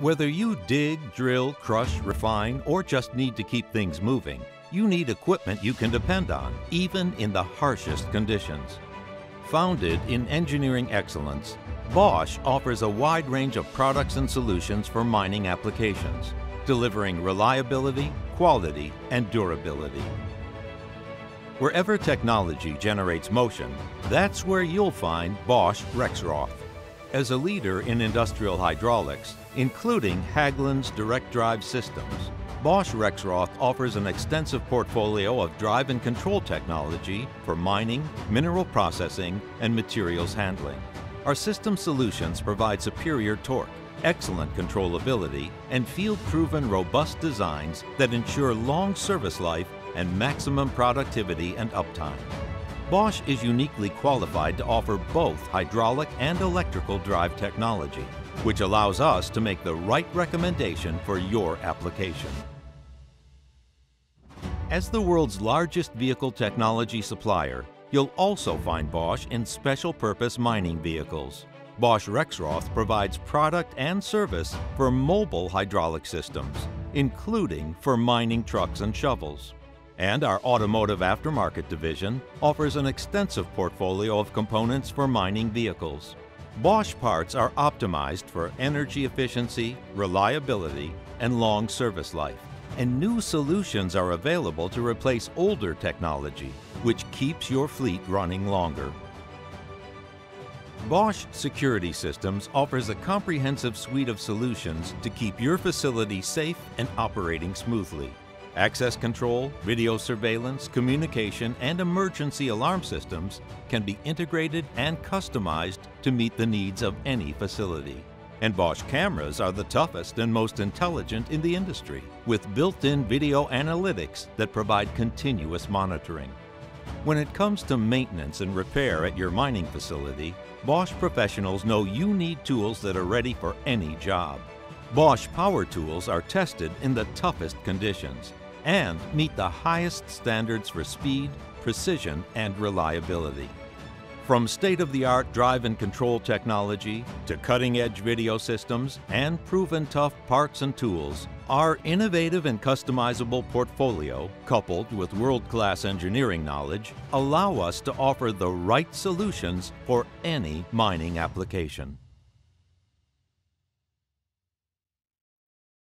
Whether you dig, drill, crush, refine, or just need to keep things moving, you need equipment you can depend on, even in the harshest conditions. Founded in engineering excellence, Bosch offers a wide range of products and solutions for mining applications, delivering reliability, quality, and durability. Wherever technology generates motion, that's where you'll find Bosch Rexroth. As a leader in industrial hydraulics, including Hagglunds direct drive systems, Bosch Rexroth offers an extensive portfolio of drive and control technology for mining, mineral processing, and materials handling. Our system solutions provide superior torque, excellent controllability, and field-proven robust designs that ensure long service life and maximum productivity and uptime. Bosch is uniquely qualified to offer both hydraulic and electrical drive technology, which allows us to make the right recommendation for your application. As the world's largest vehicle technology supplier, you'll also find Bosch in special-purpose mining vehicles. Bosch Rexroth provides product and service for mobile hydraulic systems, including for mining trucks and shovels. And our automotive aftermarket division offers an extensive portfolio of components for mining vehicles. Bosch parts are optimized for energy efficiency, reliability, and long service life. And new solutions are available to replace older technology, which keeps your fleet running longer. Bosch Security Systems offers a comprehensive suite of solutions to keep your facility safe and operating smoothly. Access control, video surveillance, communication, and emergency alarm systems can be integrated and customized to meet the needs of any facility. And Bosch cameras are the toughest and most intelligent in the industry, with built-in video analytics that provide continuous monitoring. When it comes to maintenance and repair at your mining facility, Bosch professionals know you need tools that are ready for any job. Bosch power tools are tested in the toughest conditions and meet the highest standards for speed, precision, and reliability. From state-of-the-art drive and control technology to cutting-edge video systems and proven tough parts and tools, our innovative and customizable portfolio, coupled with world-class engineering knowledge, allow us to offer the right solutions for any mining application.